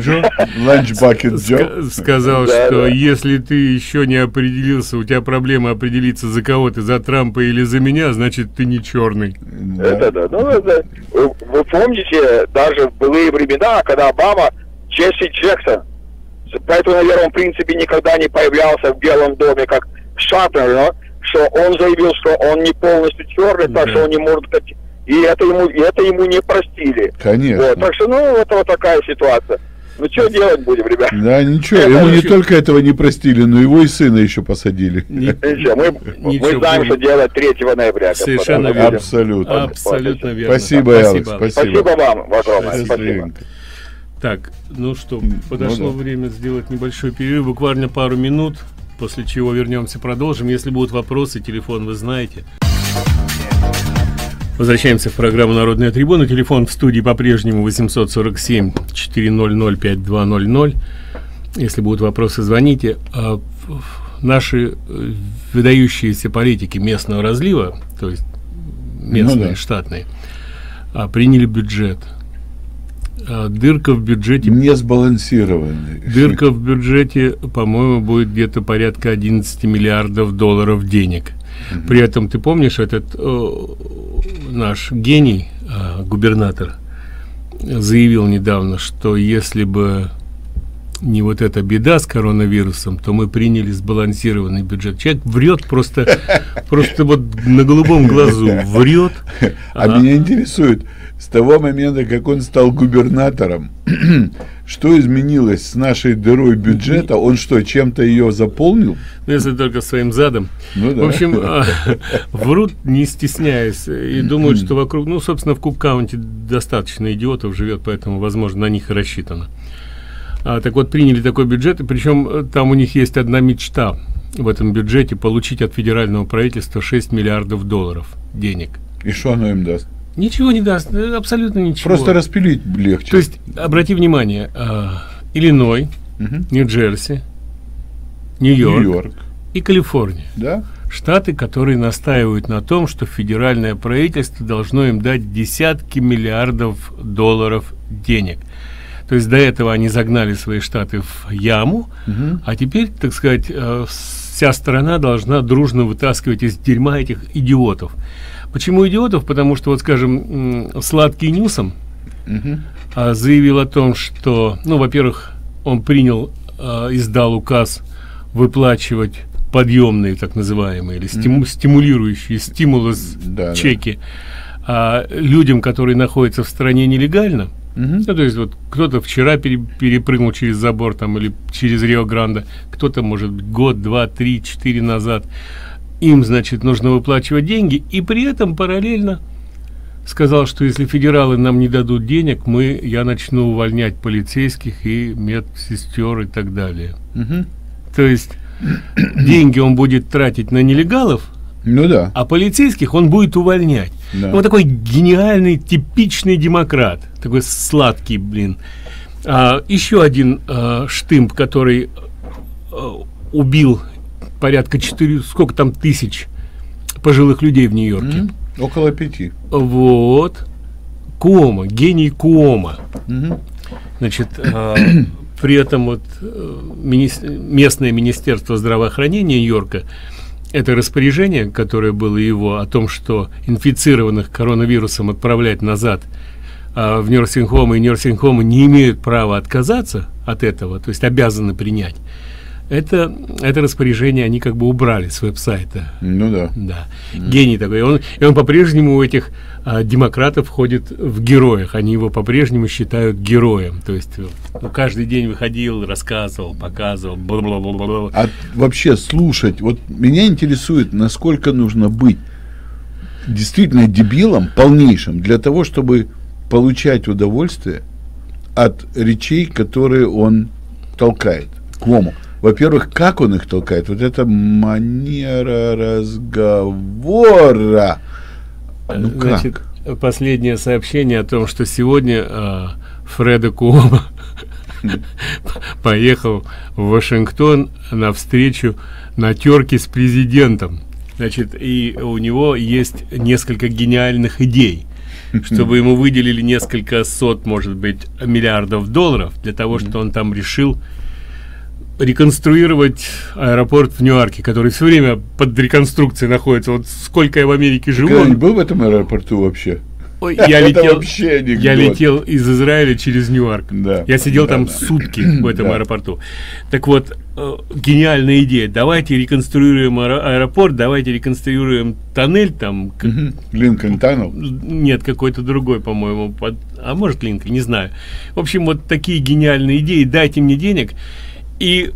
Джо сказал, что если ты еще не определился, у тебя проблема определиться, за кого ты, за Трампа или за меня, значит ты не черный. Это да. Вы помните, даже в былые времена, когда Обама, Джесси Джексон, поэтому, наверное, он в принципе никогда не появлялся в Белом доме как Шапнер, что он заявил, что он не полностью черный, так что он не может... И это ему, и это ему не простили. Конечно. Вот, так что, ну, это вот такая ситуация. Ну, что делать будем, ребят? Да, ничего. Это ему еще... не только этого не простили, но его и сына еще посадили. Не... Мы, мы знаем, будет... что делать третьего ноября. Совершенно верно. Абсолютно. Абсолютно верно. Спасибо, Алекс. Спасибо. Спасибо. Спасибо вам огромное. Спасибо. Так, ну что, подошло ну, да. время сделать небольшой перерыв, буквально пару минут, после чего вернемся, продолжим. Если будут вопросы, телефон вы знаете. Возвращаемся в программу «Народная трибуна». Телефон в студии по-прежнему восемь четыре семь четыре ноль ноль пять два ноль ноль. Если будут вопросы, звоните. А наши выдающиеся политики местного разлива, то есть местные, ну, да. штатные, приняли бюджет. Дырка в бюджете... Не сбалансированная. Дырка в бюджете, по-моему, будет где-то порядка одиннадцати миллиардов долларов денег. При этом, ты помнишь, этот э, наш гений, э, губернатор, заявил недавно, что если бы не вот эта беда с коронавирусом, то мы приняли сбалансированный бюджет. Человек врет просто, просто вот на голубом глазу врет. А меня интересует, с того момента, как он стал губернатором, что изменилось с нашей дырой бюджета? Он что, чем-то ее заполнил? Ну, если только своим задом. Ну, да. В общем, врут, не стесняясь, и думают, что вокруг... Ну, собственно, в Кук-каунти достаточно идиотов живет, поэтому, возможно, на них и рассчитано. А, так вот, приняли такой бюджет, и причем там у них есть одна мечта в этом бюджете — получить от федерального правительства шесть миллиардов долларов денег. И что оно им даст? Ничего не даст, абсолютно ничего. Просто распилить легче. То есть, обрати внимание, э, Иллиной, угу. Нью-Джерси, Нью-Йорк, Нью-Йорк и Калифорния. Да? Штаты, которые настаивают на том, что федеральное правительство должно им дать десятки миллиардов долларов денег. То есть, до этого они загнали свои штаты в яму, угу. а теперь, так сказать, э, вся страна должна дружно вытаскивать из дерьма этих идиотов. Почему идиотов? Потому что, вот, скажем, сладкий Ньюсом угу. заявил о том, что, ну, во-первых, он принял, э, издал указ выплачивать подъемные, так называемые, или стиму, угу. стимулирующие, стимулус да, чеки да. Э, людям, которые находятся в стране нелегально. Угу. Ну, то есть, вот, кто-то вчера пере, перепрыгнул через забор, там, или через Рио-Гранде, кто-то, может быть, год, два, три, четыре назад. Им, значит, нужно выплачивать деньги, и при этом параллельно сказал, что если федералы нам не дадут денег, мы, я начну увольнять полицейских и медсестер и так далее. Угу. То есть деньги он будет тратить на нелегалов, ну, да. а полицейских он будет увольнять. Да. Вот такой гениальный, типичный демократ, такой сладкий, блин. А, еще один а, штымп, который а, убил... порядка четырех, сколько там тысяч пожилых людей в Нью-Йорке. Mm-hmm. Около пяти. Вот. Куомо, гений Куомо. Mm-hmm. Значит, при этом вот мини... местное министерство здравоохранения Нью-Йорка, это распоряжение, которое было его, о том, что инфицированных коронавирусом отправлять назад а в нерсинг-хомы, и нерсинг-хомы не имеют права отказаться от этого, то есть обязаны принять. Это, это распоряжение они как бы убрали с веб-сайта. Ну да. Да. Mm. Гений такой. И он, и он по-прежнему у этих а, демократов входит в героях. Они его по-прежнему считают героем. То есть ну, каждый день выходил, рассказывал, показывал, бла-бла-бла-бла. А вообще слушать, вот меня интересует, насколько нужно быть действительно дебилом полнейшим для того, чтобы получать удовольствие от речей, которые он толкает. Куомо. Во-первых, как он их толкает, вот эта манера разговора. Ну, значит, как? Последнее сообщение о том, что сегодня э, Фреда Куомо поехал в Вашингтон на встречу на терке с президентом. Значит, и у него есть несколько гениальных идей, чтобы ему выделили несколько сот, может быть, миллиардов долларов для того, что он там решил реконструировать аэропорт в Нью-Йорке, который все время под реконструкцией находится. Вот сколько я в Америке живу. Ты он... был в этом аэропорту вообще? Ой, я, летел, вообще я летел из Израиля через Нью-Йорк. Да. Я сидел да, там да. сутки в этом да. аэропорту. Так вот, э, гениальная идея. Давайте реконструируем аэропорт, давайте реконструируем тоннель там. Линкольн Тоннель? Нет, какой-то другой, по-моему. Под... А может Линкольн, не знаю. В общем, вот такие гениальные идеи. Дайте мне денег. И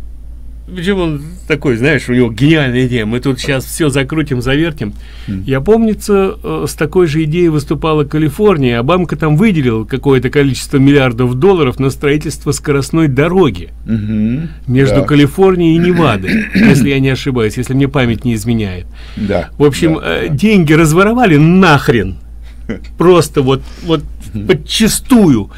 причем он такой, знаешь, у него гениальная идея. Мы тут сейчас все закрутим, завертим. Mm. Я помнится, с такой же идеей выступала Калифорния. Обамка там выделил какое-то количество миллиардов долларов на строительство скоростной дороги mm -hmm. между yeah. Калифорнией и Невадой, если я не ошибаюсь, если мне память не изменяет. Yeah. В общем, yeah. деньги разворовали нахрен. Просто вот, вот mm -hmm. подчистую.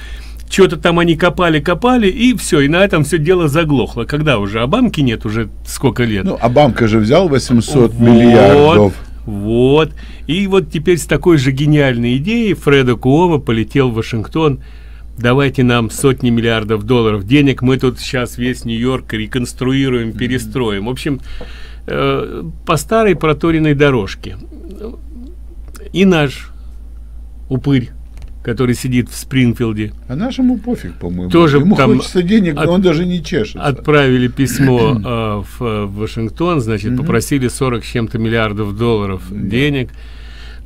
Что-то там они копали, копали, и все, и на этом все дело заглохло. Когда уже Обамки нет, уже сколько лет? Ну, Обамка же взял восемьсот вот, миллиардов. Вот. И вот теперь с такой же гениальной идеей Фреда Куомо полетел в Вашингтон. Давайте нам сотни миллиардов долларов денег, мы тут сейчас весь Нью-Йорк реконструируем, перестроим. В общем, э, по старой проторенной дорожке. И наш упырь, который сидит в Спрингфилде. А нашему пофиг, по-моему. Тоже ему там хочется денег, от, но он даже не чешется. Отправили письмо э, в, в Вашингтон, значит, mm-hmm. попросили сорок с чем-то миллиардов долларов mm-hmm. денег.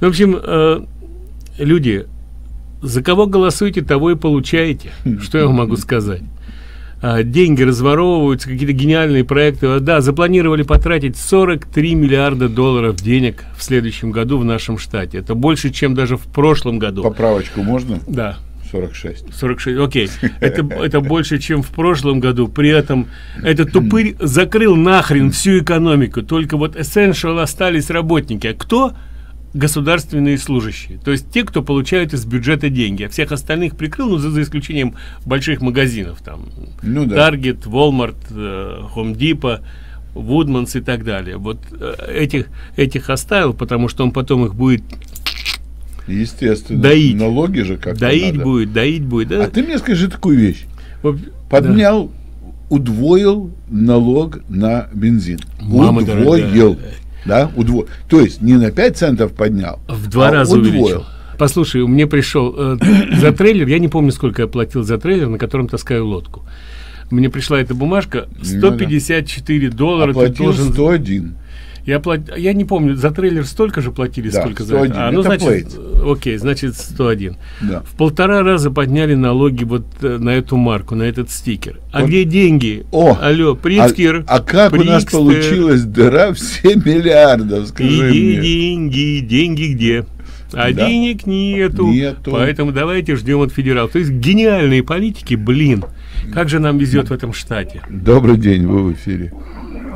Ну, в общем, э, люди, за кого голосуете, того и получаете. Mm-hmm. Что я вам могу сказать? Э, деньги разворовываются, какие-то гениальные проекты. Да, запланировали потратить сорок три миллиарда долларов денег в следующем году в нашем штате. Это больше, чем даже в прошлом году. Поправочку можно? Да. сорок шесть. сорок шесть, окей. Это, это больше, чем в прошлом году. При этом этот тупырь закрыл нахрен всю экономику. Только вот essential остались работники. А кто? Государственные служащие. То есть те, кто получают из бюджета деньги. А всех остальных прикрыл, ну, за, за исключением больших магазинов. Там ну, да. Target, Walmart, Home Depot, Woodman's и так далее. Вот этих, этих оставил, потому что он потом их будет... Естественно, доить. Налоги же как-то доить надо. будет, доить будет. Да? А ты мне скажи такую вещь. Поднял, да. удвоил налог на бензин. Мама удвоил. Дорогая. Да, удвоил. То есть не на пять центов поднял, в два а раза удвоил. Увеличил. Послушай, мне пришел э, за трейлер, я не помню, сколько я платил за трейлер, на котором таскаю лодку. Мне пришла эта бумажка, сто пятьдесят четыре ну, да. доллара. Оплатил ты должен... сто один. Я, плат... я не помню, за трейлер столько же платили, да, сколько сто один. За... А, ну, это значит, окей, значит, сто один. Да. В полтора раза подняли налоги вот на эту марку, на этот стикер. А вот. Где деньги? О, алло, прикстер. А, а как прикстер. У нас получилась дыра в семь миллиардов, скажи и, мне. деньги, деньги где? А да. денег нету, нету. Поэтому давайте ждем от федералов. То есть гениальные политики, блин, как же нам везет в этом штате. Добрый день, вы в эфире.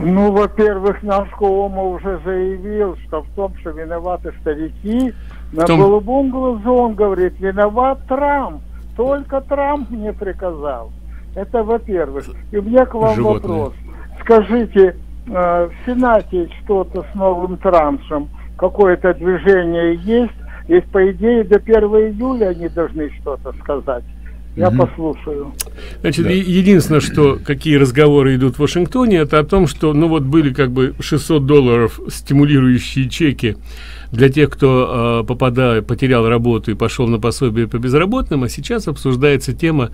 Ну, во-первых, наш Куомо уже заявил, что в том, что виноваты старики. На том... голубом глазу он говорит, виноват Трамп. Только Трамп мне приказал. Это во-первых. И у меня к вам Животные. вопрос. Скажите, э, в Сенате что-то с новым Трампом, какое-то движение есть? Ведь, по идее, до первого июля они должны что-то сказать. Я угу. послушаю. Значит, да. единственное, что какие разговоры идут в Вашингтоне, это о том, что, ну вот были как бы шестьсот долларов стимулирующие чеки для тех, кто э, попадая, потерял работу и пошел на пособие по безработным, а сейчас обсуждается тема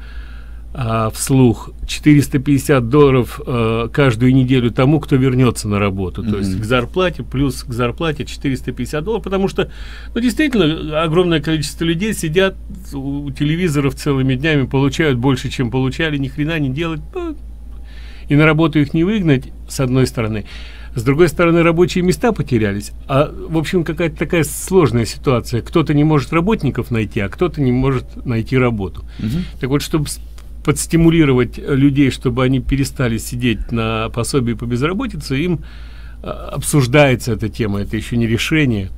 э, вслух четыреста пятьдесят долларов э, каждую неделю тому, кто вернется на работу, mm-hmm. то есть к зарплате, плюс к зарплате четыреста пятьдесят долларов, потому что, ну, действительно, огромное количество людей сидят у телевизоров целыми днями, получают больше, чем получали, ни хрена не делают, ну, и на работу их не выгнать, с одной стороны. С другой стороны, рабочие места потерялись. А, в общем, какая-то такая сложная ситуация. Кто-то не может работников найти, а кто-то не может найти работу. Угу. Так вот, чтобы подстимулировать людей, чтобы они перестали сидеть на пособии по безработице, им обсуждается эта тема, это еще не решение.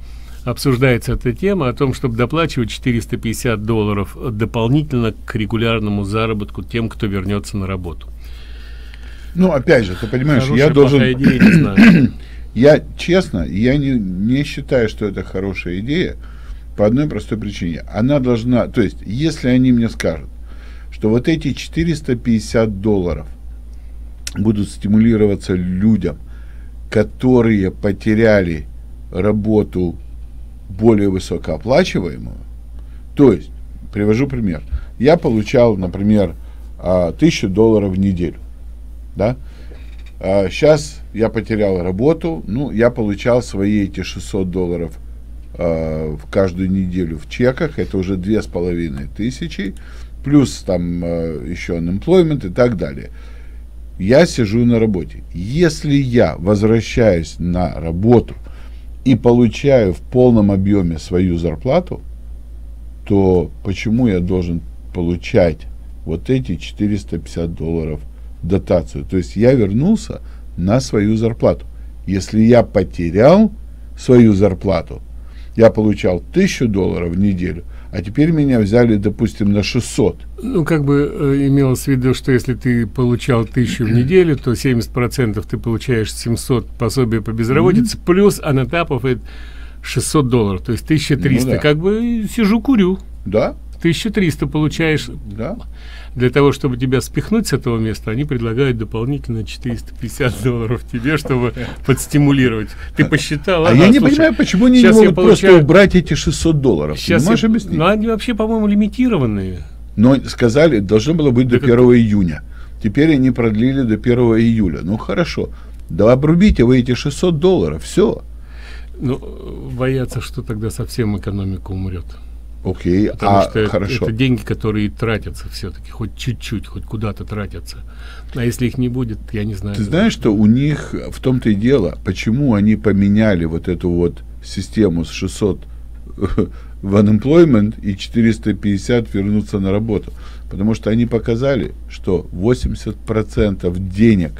Обсуждается эта тема о том, чтобы доплачивать четыреста пятьдесят долларов дополнительно к регулярному заработку тем, кто вернется на работу. Ну, опять же, ты понимаешь, хорошая, я должен... Идея, не знаю. Я, честно, я не, не считаю, что это хорошая идея по одной простой причине. Она должна... То есть, если они мне скажут, что вот эти четыреста пятьдесят долларов будут стимулироваться людям, которые потеряли работу более высокооплачиваемую, то есть, привожу пример. Я получал, например, тысячу долларов в неделю. Да? А, сейчас я потерял работу, ну, я получал свои эти шестьсот долларов э, в каждую неделю в чеках, это уже две с половиной тысячи, плюс там э, еще unemployment и так далее. Я сижу на работе. Если я возвращаюсь на работу и получаю в полном объеме свою зарплату, то почему я должен получать вот эти четыреста пятьдесят долларов дотацию? То есть я вернулся на свою зарплату. Если я потерял свою зарплату, я получал тысячу долларов в неделю, а теперь меня взяли, допустим, на шестьсот. Ну, как бы э, имелось в виду, что если ты получал тысячу в неделю, то семьдесят процентов ты получаешь семьсот пособия по безработице, mm-hmm. плюс анатапов это шестьсот долларов, то есть тысяча триста. Ну, да. Как бы сижу, курю. Да. тысячу триста получаешь. Да. Для того, чтобы тебя спихнуть с этого места, они предлагают дополнительно четыреста пятьдесят долларов тебе, чтобы подстимулировать. Ты посчитал? А, а я не слушай, понимаю, почему они не могут получаю... просто убрать эти шестьсот долларов. Сейчас ты можешь я... объяснить? Ну, они вообще, по-моему, лимитированные. Но сказали, должно было быть до первого июня. Теперь они продлили до первого июля. Ну, хорошо. Да обрубите вы эти шестьсот долларов, все. Ну, боятся, что тогда совсем экономика умрет. Окей, потому а, что хорошо. Это деньги, которые тратятся все-таки, хоть чуть-чуть, хоть куда-то тратятся. А если их не будет, я не знаю. Ты знаешь, что у них, в том-то и дело, почему они поменяли вот эту вот систему с шестьсот в unemployment и четыреста пятьдесят вернуться на работу? Потому что они показали, что восемьдесят процентов денег,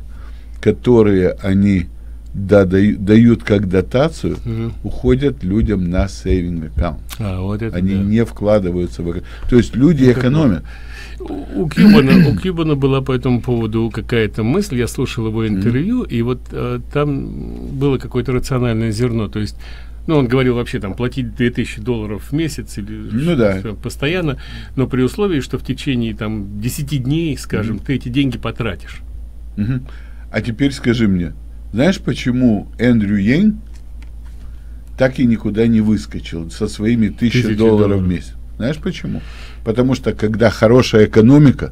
которые они Да, дают, дают как дотацию, угу. уходят людям на saving account. А, вот это они да. не вкладываются в... То есть люди ну, экономят. У, у, Кьюбана, у Кьюбана была по этому поводу какая-то мысль, я слушал его интервью, mm-hmm. и вот а, там было какое-то рациональное зерно. То есть, ну, он говорил вообще там платить две тысячи долларов в месяц или ну, да. постоянно, но при условии, что в течение там десяти дней, скажем, mm-hmm. ты эти деньги потратишь. Mm-hmm. А теперь скажи мне, знаешь, почему Эндрю Йен так и никуда не выскочил со своими тысячами долларов в месяц? Знаешь почему? Потому что, когда хорошая экономика,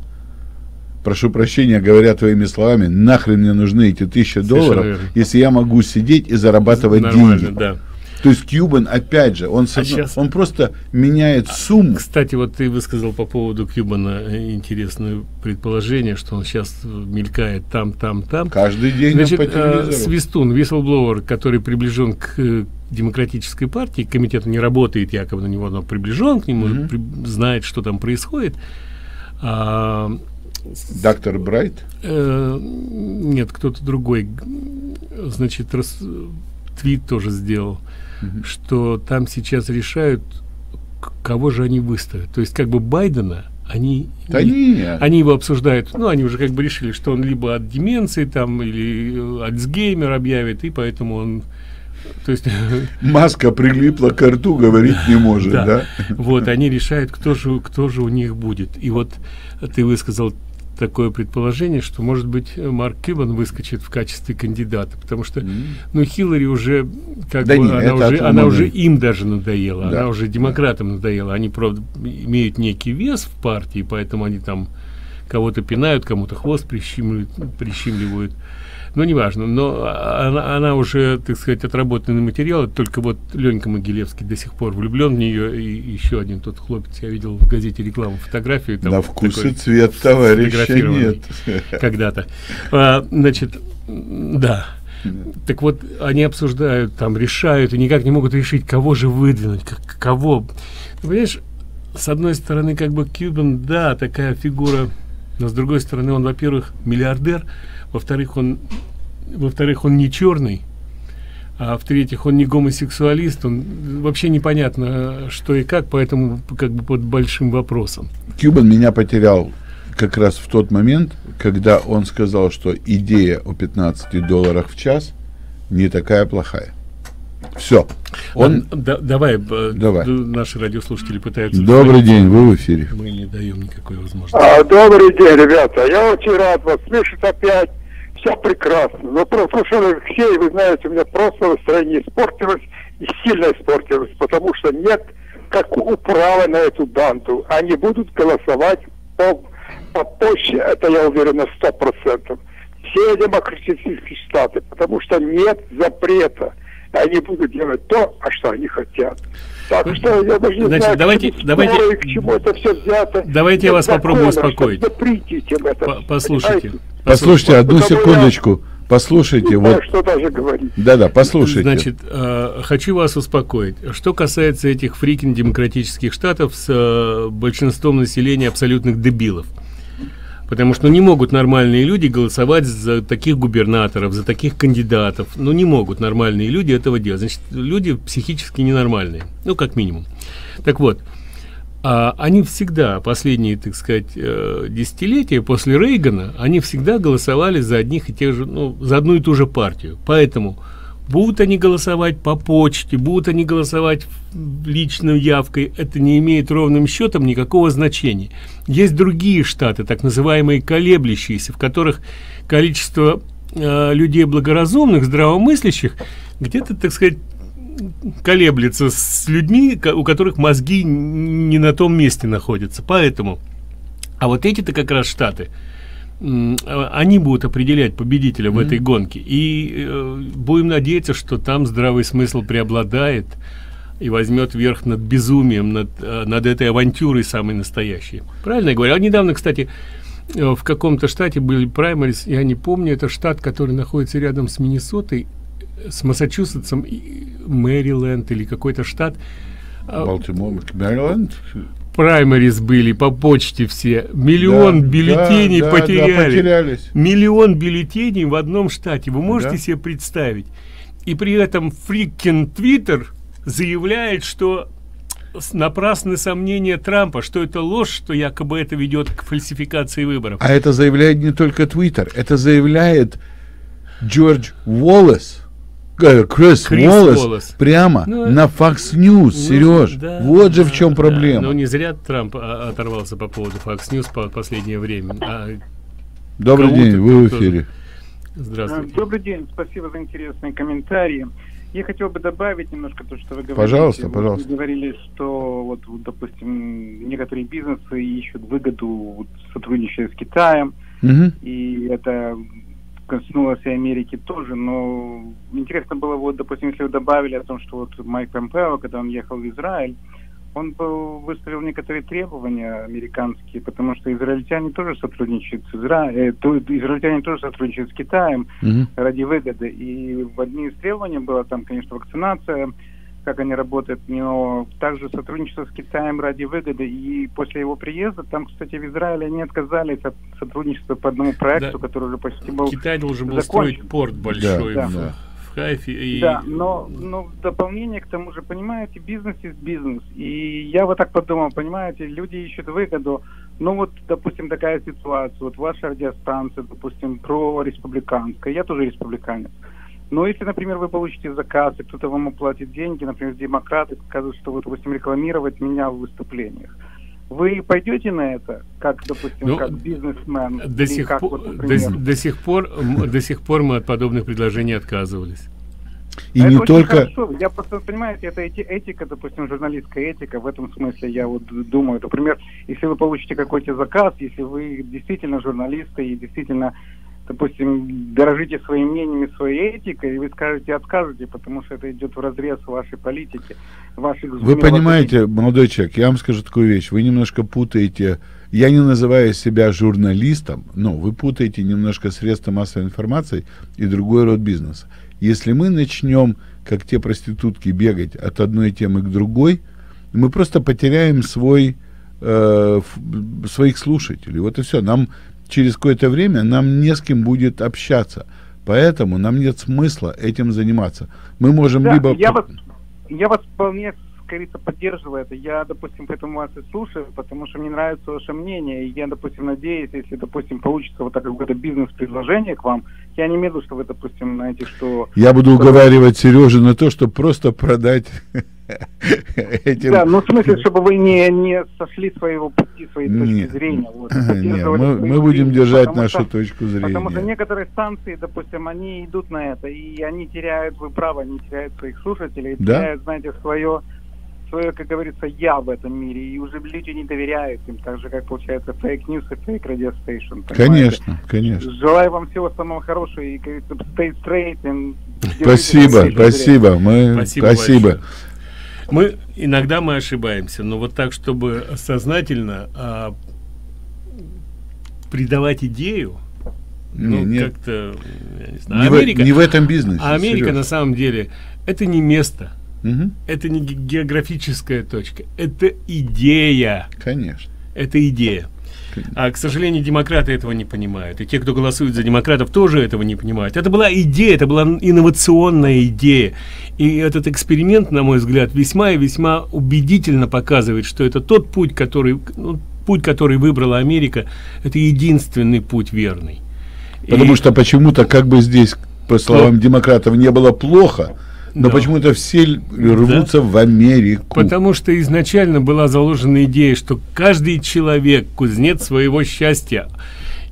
прошу прощения, говоря твоими словами, нахрен мне нужны эти тысячи долларов, верно. Если я могу сидеть и зарабатывать нормально, деньги. Да. То есть Кьюбан, опять же, он, со... а сейчас... он просто меняет сумму. Кстати, вот ты высказал по поводу Кьюбана интересное предположение, что он сейчас мелькает там, там, там. Каждый день. Значит, по телевизору. Свистун, вистлблоуэр, который приближен к демократической партии, комитет не работает якобы на него, но приближен к нему, mm-hmm. при... знает, что там происходит. А... Доктор Брайт? Э, нет, кто-то другой. Значит, раз... твит тоже сделал. Mm-hmm. Что там сейчас решают, кого же они выставят. То есть как бы Байдена они, да не, не. они его обсуждают. Ну, они уже как бы решили, что он либо от деменции там, или Альцгеймер объявит, и поэтому он То есть маска прилипла к рту, говорить не может, да. Да? Вот, они решают, кто же, кто же у них будет. И вот ты высказал такое предположение, что, может быть, Марк Кубан выскочит в качестве кандидата, потому что, mm. ну, Хиллари уже, как да бы, не, она, уже, она уже им даже надоела, да. Она уже демократам да. надоела. Они, правда, имеют некий вес в партии, поэтому они там кого-то пинают, кому-то хвост прищемливают, прищемливают. Ну, неважно, но она, она уже, так сказать, отработанный материал, только вот Ленька Могилевский до сих пор влюблен в нее, и еще один тот хлопец, я видел в газете рекламу, фотографию. Там на вкус и цвет товарища нет. Когда-то. А, значит, да. Так вот, они обсуждают, там, решают, и никак не могут решить, кого же выдвинуть, как, кого. Ты понимаешь, с одной стороны, как бы Кубан, да, такая фигура, но с другой стороны, он, во-первых, миллиардер, во-вторых, он, во-вторых, он не черный, а в-третьих, он не гомосексуалист, он вообще непонятно, что и как, поэтому как бы под большим вопросом. Кубан меня потерял как раз в тот момент, когда он сказал, что идея о пятнадцати долларах в час не такая плохая. Все. Он... А, да, давай, давай, наши радиослушатели пытаются... Добрый день, вы в эфире. Мы не даем никакой возможности. А, добрый день, ребята. Я очень рад вас слышать опять. Все прекрасно. Но прослушали все, и вы знаете, у меня просто настроение испортилось, и сильно испортилось, потому что нет как управы на эту банту. Они будут голосовать по, по почте, это я уверен на сто процентов. Все демократические штаты, потому что нет запрета. Они будут делать то, а что они хотят. Так что я даже не Значит, знаю, давайте, к, чему давайте, к чему это все взято. Давайте я вас попробую успокоить. По послушайте. Послушайте, послушайте одну секундочку. Я... Послушайте. Вот... Что даже говорить. Да-да, послушайте. Значит, э, хочу вас успокоить. Что касается этих фрикин демократических штатов с э, большинством населения абсолютных дебилов. Потому что ну, не могут нормальные люди голосовать за таких губернаторов, за таких кандидатов. Ну, не могут нормальные люди этого делать. Значит, люди психически ненормальные. Ну, как минимум. Так вот, а, они всегда, последние, так сказать, десятилетия после Рейгана, они всегда голосовали за одних и тех же, ну, за одну и ту же партию. Поэтому будут они голосовать по почте, будут они голосовать личной явкой, это не имеет ровным счетом никакого значения. Есть другие штаты, так называемые колеблющиеся, в которых количество э, людей благоразумных, здравомыслящих, где-то, так сказать, колеблется с людьми, у которых мозги не на том месте находятся. Поэтому, а вот эти-то как раз штаты, они будут определять победителя mm-hmm. в этой гонке. И э, будем надеяться, что там здравый смысл преобладает и возьмет верх над безумием, над, над этой авантюрой самой настоящей. Правильно я говорю? А недавно, кстати, в каком-то штате были праймарис, я не помню, это штат, который находится рядом с Миннесотой, с Массачусетсом, и Мэриленд или какой-то штат. Балтимор, Мэриленд? Праймарис были по почте все. Миллион да, бюллетеней да, потеряли. Да, Миллион бюллетеней в одном штате. Вы можете да. себе представить? И при этом фрикин Твиттер заявляет, что напрасны сомнения Трампа, что это ложь, что якобы это ведет к фальсификации выборов. А это заявляет не только Твиттер, это заявляет Джордж Уоллес, э, Крис Уоллес, Уоллес прямо ну, на Fox News, ну, Сереж. Да, вот же в чем проблема. Да, ну не зря Трамп оторвался по поводу Fox News по последнее время. А Добрый день, вы в эфире. Здравствуйте. Добрый день, спасибо за интересные комментарии. Я хотел бы добавить немножко то, что вы говорили. Пожалуйста, пожалуйста. Вы говорили, что, вот, допустим, некоторые бизнесы ищут выгоду, сотрудничая с Китаем. Угу. И это коснулось и Америки тоже. Но интересно было, вот, допустим, если вы добавили о том, что вот Майк Помпео, когда он ехал в Израиль, он был, выставил некоторые требования американские, потому что израильтяне тоже сотрудничают с, Изра... э, то, израильтяне тоже сотрудничают с Китаем mm-hmm. ради выгоды. И в одни из требований была там, конечно, вакцинация, как они работают, но также сотрудничество с Китаем ради выгоды. И после его приезда, там, кстати, в Израиле они отказались от сотрудничества по одному проекту, да. который уже почти был Китай должен был закончен. строить порт большой. Да. Да. И... Да, но, но в дополнение к тому же, понимаете, бизнес есть бизнес. И я вот так подумал, понимаете, люди ищут выгоду. Ну вот, допустим, такая ситуация. Вот ваша радиостанция, допустим, про республиканская. Я тоже республиканец. Но если, например, вы получите заказ, и кто-то вам оплатит деньги, например, демократы показывают, что вы, допустим, рекламировать меня в выступлениях, вы пойдете на это, как, допустим, ну, как бизнесмен? До сих, как, по, вот, например... до, до, сих пор, до сих пор мы от подобных предложений отказывались. И а не только... Хорошо. Я просто, понимаете, это эти, этика, допустим, журналистская этика, в этом смысле я вот думаю. Например, если вы получите какой-то заказ, если вы действительно журналисты и действительно, допустим, дорожите своими мнениями, своей этикой, и вы скажете, откажете, потому что это идет вразрез вашей политики, ваших... Вы понимаете, молодой человек, я вам скажу такую вещь, вы немножко путаете, я не называю себя журналистом, но вы путаете немножко средства массовой информации и другой род бизнеса. Если мы начнем, как те проститутки, бегать от одной темы к другой, мы просто потеряем свой, э, своих слушателей. Вот и все. Нам через какое-то время нам не с кем будет общаться. Поэтому нам нет смысла этим заниматься. Мы можем да, либо... Я вас, я вас вполне, скорее-то, поддерживаю это. Я, допустим, поэтому вас и слушаю, потому что мне нравится ваше мнение. И я, допустим, надеюсь, если, допустим, получится вот такое какое-то бизнес-предложение к вам, я не медлю, что вы, допустим, знаете, что... Я буду уговаривать Сережу на то, чтобы просто продать... Этим... Да, ну в смысле, чтобы вы не, не сошли своего пути, своей точки Нет. зрения. Вот, Нет, мы, мы будем держать нашу что, точку зрения. Потому что некоторые станции, допустим, они идут на это, и они теряют, вы правы, они теряют своих слушателей, да? теряют, знаете, свое, свое, как говорится, я в этом мире, и уже люди не доверяют им, так же, как получается фейк-ньюс и фейк-радиостейшн. Конечно, конечно. Желаю вам всего самого хорошего, и, как говорится, stay straight. And... Спасибо, спасибо, мы... спасибо, спасибо. Мы иногда мы ошибаемся, но вот так, чтобы сознательно а, придавать идею, не, ну как-то не знаю. Не, Америка, в, не в этом бизнесе. А Америка серьезно. На самом деле это не место, угу. это не географическая точка, это идея. Конечно. Это идея. Конечно. А к сожалению, демократы этого не понимают, и те, кто голосует за демократов, тоже этого не понимают. Это была идея, это была инновационная идея. И этот эксперимент, на мой взгляд, весьма и весьма убедительно показывает, что это тот путь, который, ну, путь, который выбрала Америка, это единственный путь верный. Потому и... что почему-то, как бы здесь, по словам ну... демократов, не было плохо, но да. почему-то все рвутся да. в Америку. Потому что изначально была заложена идея, что каждый человек кузнец своего счастья.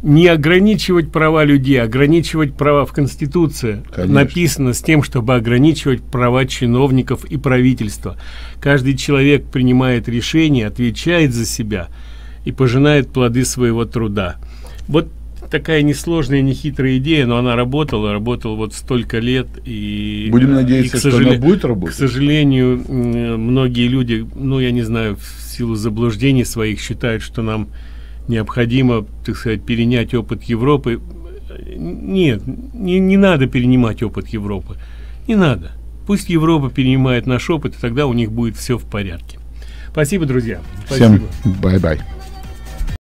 Не ограничивать права людей, ограничивать права в Конституции Конечно. Написано с тем, чтобы ограничивать права чиновников и правительства. Каждый человек принимает решение, отвечает за себя и пожинает плоды своего труда. Вот такая несложная, нехитрая идея, но она работала, работала вот столько лет. И, будем надеяться, и, что сожале... она будет работать. К сожалению, многие люди, ну я не знаю, в силу заблуждений своих считают, что нам... необходимо, так сказать, перенять опыт Европы. Нет, не, не надо перенимать опыт Европы. Не надо. Пусть Европа перенимает наш опыт, и тогда у них будет все в порядке. Спасибо, друзья. Спасибо. Всем бай-бай.